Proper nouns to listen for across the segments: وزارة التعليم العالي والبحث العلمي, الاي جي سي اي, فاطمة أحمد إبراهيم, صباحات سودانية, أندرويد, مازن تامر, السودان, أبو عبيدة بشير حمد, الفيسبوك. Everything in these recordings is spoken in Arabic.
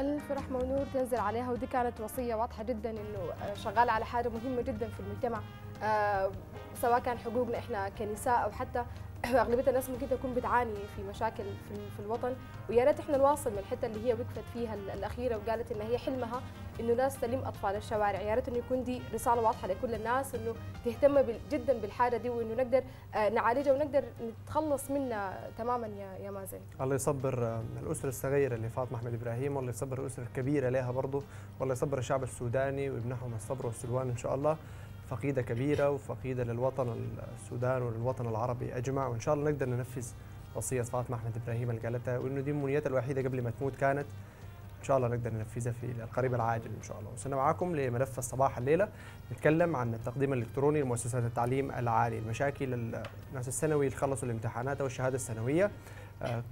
ألف رحمة ونور تنزل عليها، ودي كانت وصية واضحة جدا إنه شغالة على حاجة مهمة جدا في المجتمع، سواء كان حقوقنا إحنا كنساء أو حتى أغلبية الناس ممكن تكون بتعاني في مشاكل في الوطن. ويا ريت إحنا نواصل من الحتة اللي هي وقفت فيها الأخيرة وقالت إن هي حلمها إنه ناس تلم أطفال الشوارع. يا ريت إنه يكون دي رسالة واضحة لكل الناس إنه تهتم جدا بالحاجة دي، وإنه نقدر نعالجها ونقدر نتخلص منها تماما. يا مازن، الله يصبر الأسرة الصغيرة اللي فاطمة أحمد إبراهيم، والله يصبر الأسرة الكبيرة لها برضه، والله يصبر الشعب السوداني ويمنحهم الصبر والسلوان إن شاء الله. فقيدة كبيرة وفقيدة للوطن السودان وللوطن العربي أجمع، وإن شاء الله نقدر ننفذ وصية فاطمة أحمد إبراهيم اللي قالتها، وإنه دي منيتها الوحيدة قبل ما تموت كانت، إن شاء الله نقدر ننفذها في القريب العاجل إن شاء الله. وصلنا معاكم لملف الصباح الليلة، نتكلم عن التقديم الإلكتروني لمؤسسات التعليم العالي، المشاكل الناس الثانوي اللي خلصوا الامتحانات أو الشهادة الثانوية،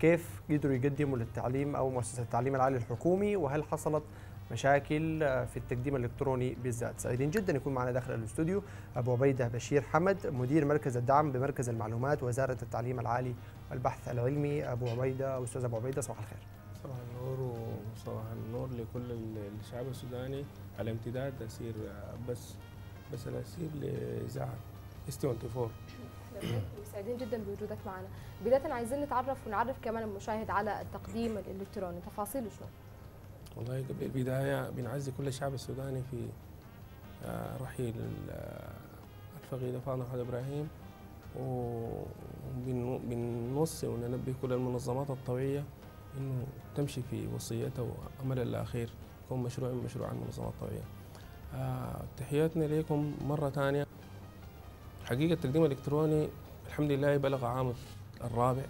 كيف قدروا يقدموا للتعليم أو مؤسسة التعليم العالي الحكومي، وهل حصلت مشاكل في التقديم الإلكتروني بالذات. سعيدين جدا يكون معنا داخل الاستوديو أبو عبيدة بشير حمد، مدير مركز الدعم بمركز المعلومات وزارة التعليم العالي والبحث العلمي. أبو عبيدة، أستاذ أبو عبيدة، صباح الخير. صباح النور، وصباح النور لكل الشعب السوداني على امتداد أسير بس الأسير لإذاعة 24. سعيدين جدا بوجودك معنا. بداية عايزين نتعرف ونعرف كمان المشاهد على التقديم الإلكتروني، تفاصيله شنو؟ والله قبل البداية بنعزي كل الشعب السوداني في رحيل الفقيدة فاطمة أحمد إبراهيم، وبنوصي وننبه كل المنظمات الطوعية إنه تمشي في وصيتها وأمل الأخير يكون مشروع من مشروع المنظمات الطوعية. تحياتنا لكم مرة ثانية. حقيقة التقديم الإلكتروني الحمد لله بلغ عام الرابع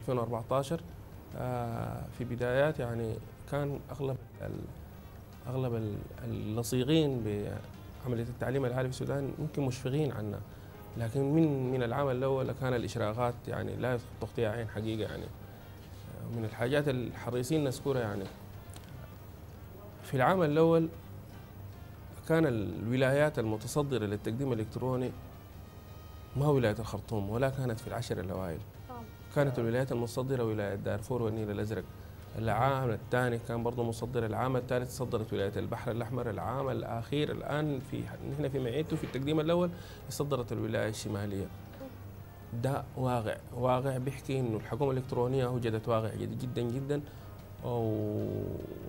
2014. في بدايات يعني كان اغلب اللصيغين بعمليه التعليم العالي في السودان يمكن مشفقين عنا، لكن من العام الاول كان الاشراقات يعني لا تغطيها عين حقيقه. يعني من الحاجات الحريصين نذكرها، يعني في العام الاول كان الولايات المتصدره للتقديم الالكتروني ما ولايه الخرطوم ولا كانت في العشر الاوائل، كانت الولايات المتصدره ولايه دارفور والنيل الازرق. العام الثاني كان برضه مصدر، العام الثالث صدرت ولايه البحر الاحمر، العام الاخير الان في نحن في معيته في التقديم الاول صدرت الولايه الشماليه. ده واقع بيحكي انه الحكومه الالكترونيه وجدت واقع جديد جدا جدا،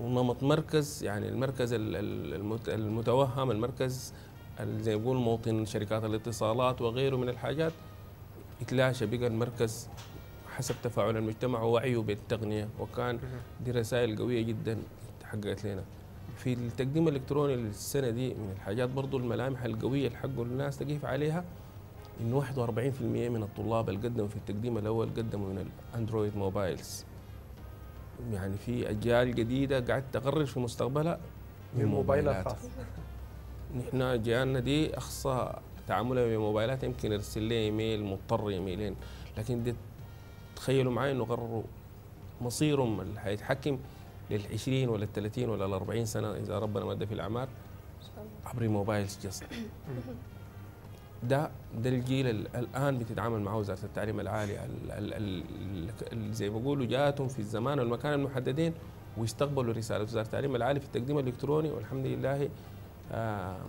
ونمط مركز يعني المركز المتوهم، المركز زي ما بيقول موطن شركات الاتصالات وغيره من الحاجات اتلاشى، بقى المركز حسب تفاعل المجتمع ووعيه بالتقنية، وكان دي رسائل قوية جدا حققت لنا. في التقديم الإلكتروني للسنة دي من الحاجات برضو الملامح القوية اللي حقوا الناس تقيف عليها إنه 41% من الطلاب اللي قدموا في التقديم الأول قدموا من الأندرويد موبايلز. يعني في أجيال جديدة قاعد تقرر في مستقبلها من موبايلات. نحن أجيالنا دي أقصى تعاملها بموبايلات، يمكن يرسل لي إيميل مضطر إيميلين، لكن دي تخيلوا معي انه قرروا مصيرهم اللي حيتحكم لل20 ولا ال30 ولا ال40 سنه اذا ربنا مد في الاعمار عبر موبايلز جسد. ده الجيل الان بتتعامل معه وزاره التعليم العالي زي ما بيقولوا جاتهم في الزمان والمكان المحددين، واستقبلوا رساله وزاره التعليم العالي في التقديم الالكتروني، والحمد لله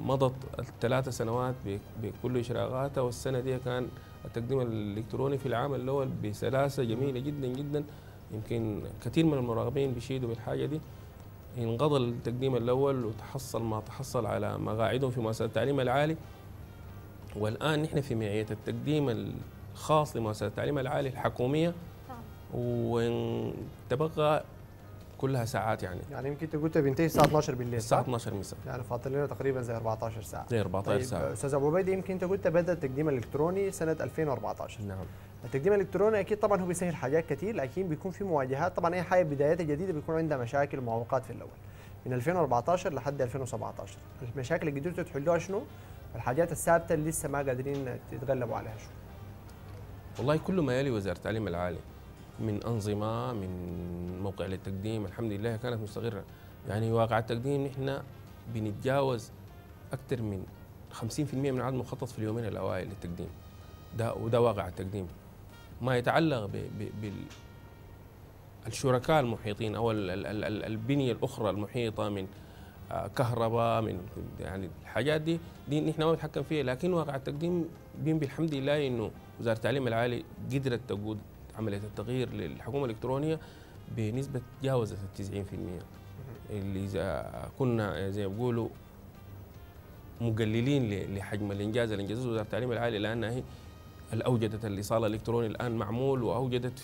مضت ال3 سنوات بكل اشراقاتها. والسنه دي كان التقديم الالكتروني في العام الاول بسلاسه جميله جدا جدا، يمكن كثير من المراقبين بيشيدوا بالحاجه دي. انقضى التقديم الاول وتحصل ما تحصل على مقاعدهم في مؤسسه التعليم العالي، والان نحن في معيه التقديم الخاص لمؤسسه التعليم العالي الحكوميه، وتبقى كلها ساعات يعني يمكن انت قلت بينتهي الساعه 12 بالليل، الساعه 12 مساء، يعني فاضل لنا تقريبا زي 14 ساعه. طيب استاذ ابو عبيده، يمكن انت قلت بدا التقديم الالكتروني سنه 2014. نعم، التقديم الالكتروني اكيد طبعا هو بيسهل حاجات كثير، لكن بيكون في مواجهات طبعا. اي حاجه بدايتها جديده بيكون عندها مشاكل ومعوقات في الاول. من 2014 لحد 2017 المشاكل اللي قدرتوا تحلوها شنو؟ الحاجات الثابته اللي لسه ما قادرين تتغلبوا عليها شنو؟ والله كل ما يلي وزاره التعليم العالي من أنظمة، من موقع للتقديم الحمد لله كانت مستقرة. يعني واقع التقديم نحن بنتجاوز أكثر من 50% من العدد المخطط في اليومين الأوائل للتقديم. وده واقع التقديم. ما يتعلق الشركاء المحيطين أو البنية الأخرى المحيطة من كهرباء، من يعني الحاجات دي نحن ما بنتحكم فيها. لكن واقع التقديم بالحمد لله إنه وزارة التعليم العالي قدرت تقود عملية التغيير للحكومة الإلكترونية بنسبة تجاوزت 90%، اللي إذا كنا زي ما بيقولوا مقللين لحجم الإنجاز اللي أنجزته وزارة التعليم العالي، لأنها هي اللي أوجدت الإيصال الإلكتروني الآن معمول، وأوجدت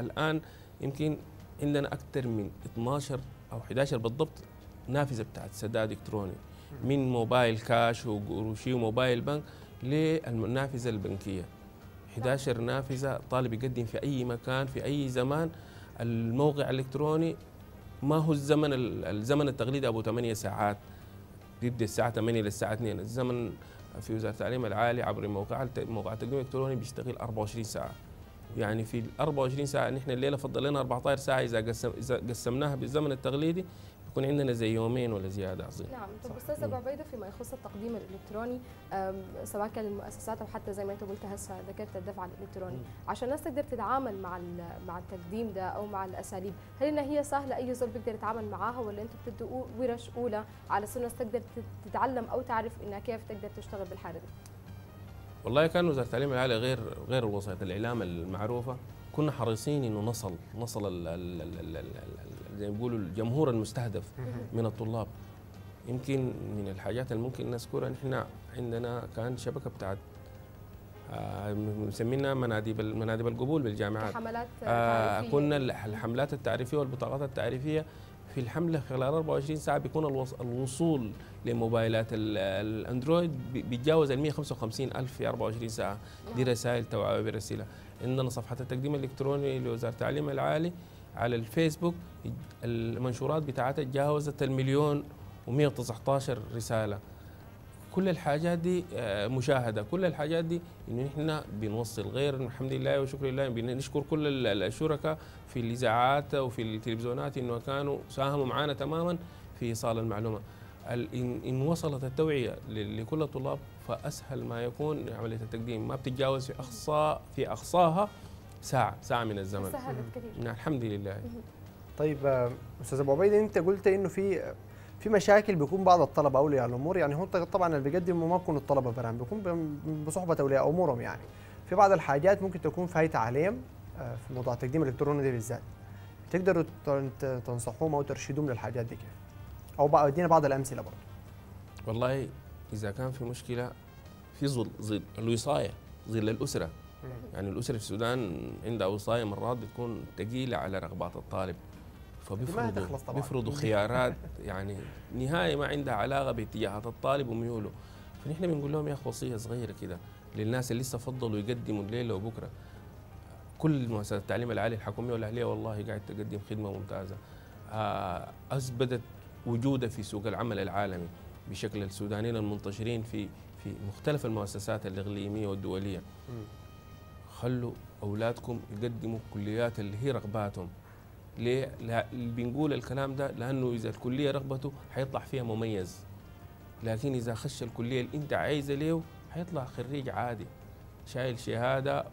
الآن يمكن عندنا أكثر من 12 أو 11 بالضبط نافذة بتاعت سداد إلكتروني، من موبايل كاش وقروشي وموبايل بنك للنافذة البنكية. 11 نافذة، طالب يقدم في أي مكان في أي زمان. الموقع الإلكتروني ما هو الزمن التقليدي أبو 8 ساعات، بيبدأ الساعة 8 للساعة 2. الزمن في وزارة التعليم العالي عبر موقع التقديم الإلكتروني بيشتغل 24 ساعة. يعني في 24 ساعة نحن الليلة فضلنا 14 ساعة، إذا قسمناها بالزمن التقليدي يكون عندنا زي يومين ولا زيادة عظيم. نعم. طب أستاذ أبو عبيدة، فيما يخص التقديم الإلكتروني سواء كان المؤسسات أو حتى زي ما أنت قلت هسه ذكرت الدفع الإلكتروني، عشان الناس تقدر تتعامل مع التقديم ده أو مع الأساليب، هل إنها هي سهلة أي زول بيقدر يتعامل معاها، ولا أنتم بتدوا ورش أولى على أساس الناس تقدر تتعلم أو تعرف إنها كيف تقدر تشتغل بالحالة دي؟ والله كان وزارة التعليم العالي غير وسائل الإعلام المعروفة، كنا حريصين انه نصل زي ما بيقولوا الجمهور المستهدف من الطلاب. يمكن من الحاجات اللي ممكن نذكرها، نحن عندنا كان شبكه بتاعت مسمينها مناديب القبول بالجامعات. حملات تعريفية. كنا الحملات التعريفيه والبطاقات التعريفيه في الحمله خلال 24 ساعه بيكون الوصول لموبايلات الاندرويد بيتجاوز 155,000 في 24 ساعه. دي رسائل توعويه برسيله. عندنا صفحه التقديم الالكتروني لوزاره التعليم العالي على الفيسبوك، المنشورات بتاعتها تجاوزت 1,119,000 رساله. كل الحاجات دي مشاهده، كل الحاجات دي انه احنا بنوصل غير الحمد لله وشكر لله. بنشكر كل الشركاء في الاذاعات وفي التلفزيونات انه كانوا ساهموا معانا تماما في ايصال المعلومه. ان وصلت التوعيه لكل الطلاب فاسهل ما يكون عمليه التقديم، ما بتتجاوز في اقصاها ساعه من الزمن. سهلت كثير الحمد لله. طيب استاذ ابو عبيده، انت قلت انه في مشاكل بيكون بعض الطلبه اولياء الامور، يعني هو طبعا اللي بيقدموا ما بيكونوا الطلبه برام، بيكون بصحبه اولياء امورهم. يعني في بعض الحاجات ممكن تكون فايته عليهم في موضوع التقديم الالكتروني ده بالذات، تقدروا تنصحوهم او ترشدوهم للحاجات دي كيف؟ او بقى ادينا بعض الامثله برضه. والله اذا كان في مشكله في ظل الوصايه، ظل الاسره. يعني الاسره في السودان عندها وصايه مرات بتكون ثقيله على رغبات الطالب، فبيفرضوا خيارات يعني نهاية ما عندها علاقة باتجاهات الطالب وميوله. فنحن بنقول لهم يا أخي وصية صغيرة كده للناس اللي لسه فضلوا يقدموا الليلة وبكرة. كل مؤسسات التعليم العالي الحكومية والأهلية والله قاعد تقدم خدمة ممتازة، أثبتت وجودها في سوق العمل العالمي بشكل السودانيين المنتشرين في مختلف المؤسسات الإقليمية والدولية. خلوا أولادكم يقدموا كليات اللي هي رغباتهم. ليه؟ بنقول الكلام ده لأنه إذا الكلية رغبته حيطلع فيها مميز، لكن إذا خش الكلية اللي أنت عايزة له حيطلع خريج عادي شايل شهادة،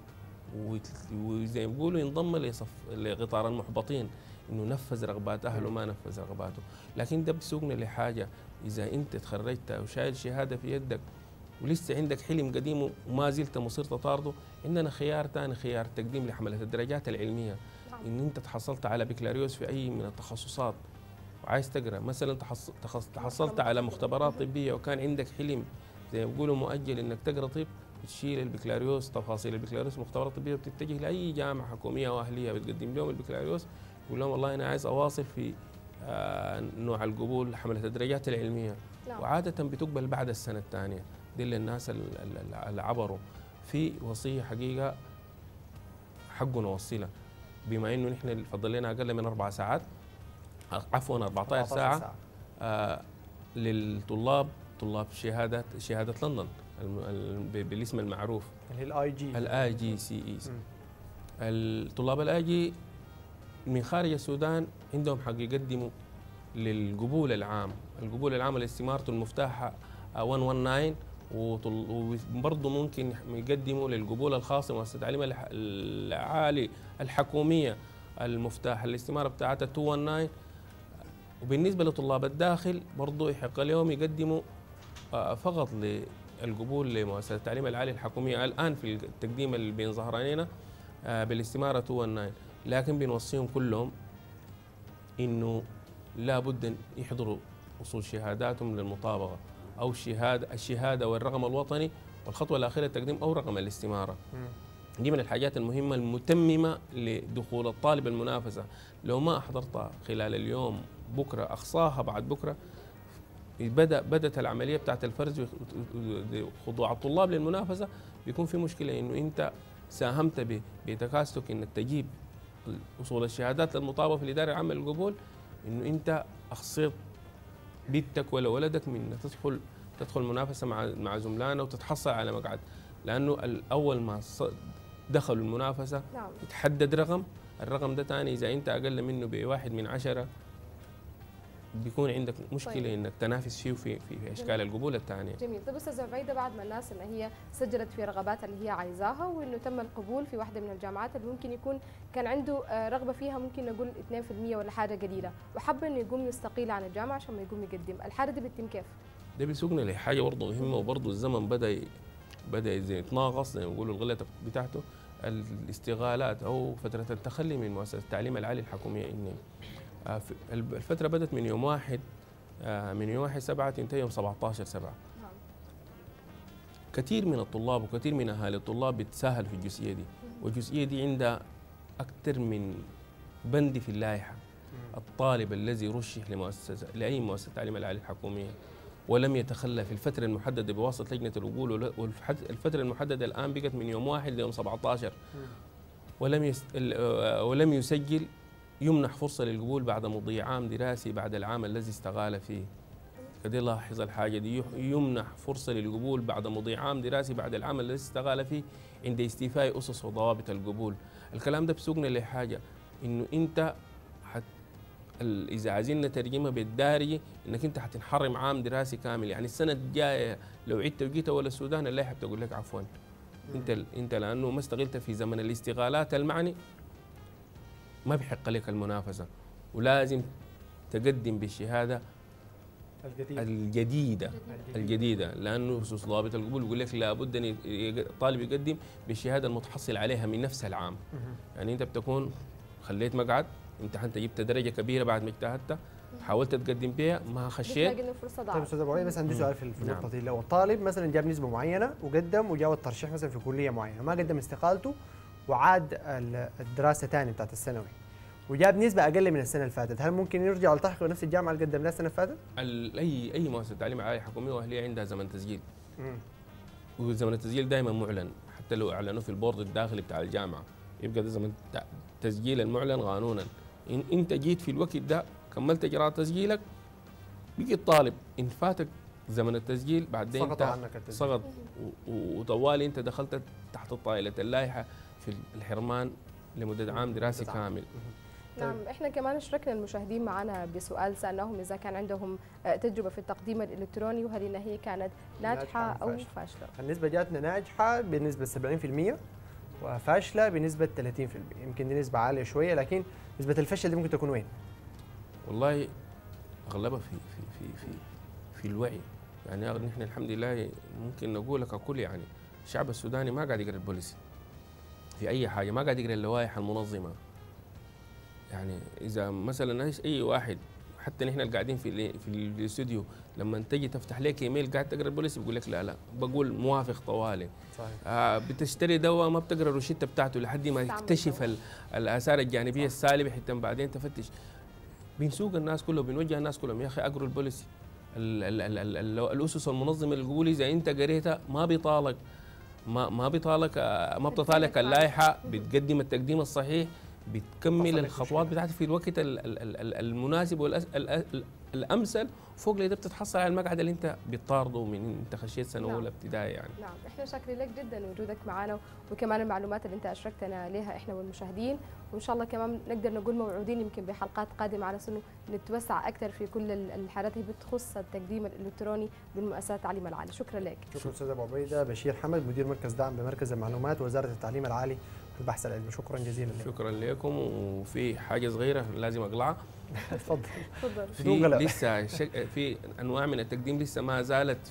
وزي ما بيقولوا ينضم لقطار المحبطين إنه نفذ رغبات أهله ما نفذ رغباته. لكن ده بيسوقنا لحاجة، إذا أنت تخرجت وشايل شهادة في يدك ولسه عندك حلم قديم وما زلت مصير تطارده، عندنا خيار ثاني، خيار التقديم لحملة الدرجات العلمية. إن أنت تحصلت على بكالوريوس في أي من التخصصات وعايز تقرأ، مثلا تحصلت على مختبرات طبية وكان عندك حلم زي ما بيقولوا مؤجل إنك تقرأ طب، بتشيل البكالوريوس، تفاصيل البكالوريوس مختبرات طبية، بتتجه لأي جامعة حكومية أو أهلية بتقدم لهم البكالوريوس، يقول لهم والله أنا عايز أواصل في نوع القبول حملة الدرجات العلمية، وعادة بتقبل بعد السنة الثانية. دي للناس اللي عبروا في وصية حقيقة حقنا وصيلة، بما انه نحن فضلنا اقل من 14 ساعة للطلاب، طلاب شهادة لندن بالاسم المعروف اللي هي الاي جي سي اي. الطلاب الاي جي من خارج السودان عندهم حق يقدموا للقبول العام، القبول العام اللي استمارته المفتاحة 119، وبرضه ممكن يقدموا للقبول الخاص مؤسسة التعليم العالي الحكومية المفتاح الاستمارة بتاعتها 219. وبالنسبة لطلاب الداخل برضو يحق لهم يقدموا فقط للقبول لمؤسسة التعليم العالي الحكومية الآن في التقديم اللي بين ظهرانينا بالاستمارة 219، لكن بنوصيهم كلهم إنه لابد يحضروا وصول شهاداتهم للمطابقة أو الشهادة والرقم الوطني والخطوة الأخيرة التقديم أو رقم الاستمارة. دي من الحاجات المهمة المتممة لدخول الطالب المنافسة. لو ما أحضرتها خلال اليوم، بكرة أقصاها بعد بكرة، بدأت العملية بتاعت الفرز وخضوع الطلاب للمنافسة، بيكون في مشكلة إنه أنت ساهمت بتكاستك إنك تجيب وصول الشهادات للمطابقة في الإدارة العامة للقبول، إنه أنت أخصيت بيتك ولا ولدك من إنك تدخل منافسة مع زملائنا وتتحصل على مقعد. لأنه الأول ما دخلوا المنافسة يتحدد رقم، الرقم ده تاني إذا أنت أقل منه ب1 من 10 بيكون عندك مشكلة. طيب. إنك تنافس فيه في أشكال القبول الثانية. جميل. طيب أستاذة بعيدة، بعد ما الناس إن هي سجلت في رغبات اللي هي عايزاها وإنه تم القبول في واحدة من الجامعات اللي ممكن يكون كان عنده رغبة فيها، ممكن نقول 2% ولا حاجة قليلة، وحب إنه يقوم يستقيل عن الجامعة عشان ما يقوم يقدم، الحالة دي بتتم كيف؟ ده بيسوقنا لحاجة برضه مهمة، وبرضه الزمن بدأ يتناقص زي ما بيقولوا الغلة بتاعته، الاستغالات أو فترة التخلي من مؤسسة التعليم العالي الحكومية. إن الفترة بدأت من يوم 1/7 تنتهي يوم 17/7. كثير من الطلاب وكثير من أهالي الطلاب بتساهل في الجزئية دي، والجزئية دي عندها أكثر من بند في اللائحة. الطالب الذي رشح لأي مؤسسة التعليم العالي الحكومية ولم يتخلى في الفترة المحددة بواسطة لجنة القبول، والفترة المحددة الآن بقت من يوم 1 ليوم 17، ولم يسجل، يمنح فرصة للقبول بعد مضي عام دراسي بعد العام الذي استغال فيه. كده لاحظ الحاجة دي، يمنح فرصة للقبول بعد مضي عام دراسي بعد العام الذي استغال فيه عند استيفاء أسس وضوابط القبول. الكلام ده بسوقنا لحاجة إنه أنت إذا عايزين نترجمها بالدارجة إنك أنت حتنحرم عام دراسي كامل. يعني السنة الجاية لو عدت وجيت ولا السودان اللائحة بتقول لك عفوا أنت لأنه ما استغلت في زمن الاستغالات المعني ما بحق لك المنافسة، ولازم تقدم بالشهادة الجديدة لأنه أسس ضابط القبول يقول لك لابد أن الطالب يقدم بالشهادة المتحصل عليها من نفس العام. يعني أنت بتكون خليت مقعد، امتحنت جبت درجة كبيرة بعد ما اجتهدت، حاولت تقدم بها ما خشيت، بتلاقي انه فرصة ضاعت. طيب استاذ ابو عبيدة، بس عندي سؤال في النقطة دي. لو الطالب مثلا جاب نسبة معينة وقدم وجاء الترشيح مثلا في كلية معينة، ما قدم استقالته وعاد الدراسة ثاني بتاعت الثانوي وجاب نسبة أقل من السنة اللي فاتت، هل ممكن يرجع يلتحق بنفس الجامعة اللي قدم لها السنة اللي فاتت؟ أي مؤسسة تعليم عالي حكومية وأهلية عندها زمن تسجيل. وزمن التسجيل دائما معلن، حتى لو أعلنوه في البورد الداخلي بتاع الجامعة يبقى ده زمن تسجيل المعلن قانونا. إن أنت جيت في الوقت ده كملت إجراء تسجيلك، بيجي الطالب إن فاتك زمن التسجيل بعدين سقط عنك التسجيل، سقط وطوالي أنت دخلت تحت طائلة اللائحة في الحرمان لمدة عام دراسي كامل. نعم، احنا كمان اشركنا المشاهدين معنا بسؤال سألناهم إذا كان عندهم تجربة في التقديم الإلكتروني وهل إن هي كانت ناجحة أو فاشلة. النسبة جاتنا ناجحة بنسبة 70%، وفاشله بنسبه 30%، يمكن دي نسبه عاليه شويه، لكن نسبه الفشل دي ممكن تكون وين؟ والله اغلبها في الوعي. يعني نحن الحمد لله ممكن نقول لك ككل، يعني الشعب السوداني ما قاعد يقرا البوليسي في اي حاجه، ما قاعد يقرا اللوائح المنظمه. يعني اذا مثلا اي واحد، حتى نحن اللي قاعدين في الاستوديو، لما تجي تفتح لك ايميل قاعد تقرا البوليسي بيقول لك لا، بقول موافق طوالي. صحيح. بتشتري دواء ما بتقرا الروشته بتاعته لحد ما يكتشف الاثار الجانبيه السالبه حتى بعدين تفتش. بنسوق الناس كلهم، بنوجه الناس كلهم، يا اخي اقروا البوليسي، الاسس المنظمه القبولي اذا انت قريتها ما بتطالك اللائحه، بتقدم التقديم الصحيح، بتكمل الخطوات بتاعتك في الوقت المناسب والامثل، فوق ده بتتحصل على المقعد اللي انت بتطارده من انت خشيت سنه اولى ابتدائي. يعني نعم، احنا شاكرين لك جدا وجودك معنا وكمان المعلومات اللي انت اشركتنا لها احنا والمشاهدين، وان شاء الله كمان نقدر نقول موعودين يمكن بحلقات قادمه على سنه نتوسع اكثر في كل الحالات اللي بتخص التقديم الالكتروني بالمؤسسات التعليم العالي. شكرا لك. شكرا استاذ ابو عبيدة بشير حمد، مدير مركز دعم بمركز المعلومات وزاره التعليم العالي البحث العلمي. شكرا جزيلا لك. شكرا لكم. وفي حاجه صغيره لازم اقلعها. اتفضل. اتفضل. لسه في انواع من التقديم لسه ما زالت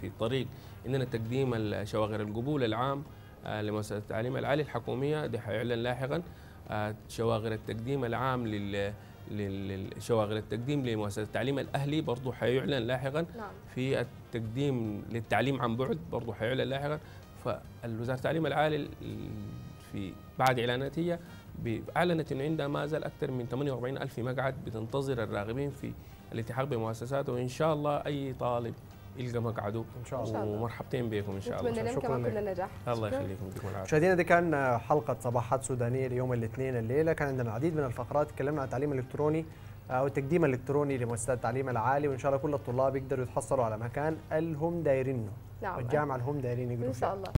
في الطريق. اننا تقديم شواغر القبول العام لمؤسسه التعليم العالي الحكوميه، ده حيعلن لاحقا. شواغر التقديم العام للشواغر التقديم لمؤسسه التعليم الاهلي برضه حيعلن لاحقا. في التقديم للتعليم عن بعد برضه حيعلن لاحقا. فالوزارة التعليم العالي في بعد إعلاناتها أعلنت أنه عندها ما زال أكثر من 48 ألف مقعد بتنتظر الراغبين في الالتحاق بمؤسساته، وإن شاء الله أي طالب يلقى مقعده إن شاء الله. ومرحبتين بكم إن شاء الله. نتمنى لهم كمان كل النجاح. الله يخليكم. بكم العافية. مشاهدينا دي كان حلقة صباحات سودانية ليوم الاثنين الليلة. كان عندنا العديد من الفقرات، تكلمنا عن التعليم الإلكتروني أو التقديم الإلكتروني لمؤسسات التعليم العالي، وإن شاء الله كل الطلاب يقدروا يتحصلوا على مكان اللي هم دايرينه. نعم. والجامعة اللي هم دايرين يقدروا إن شاء الله.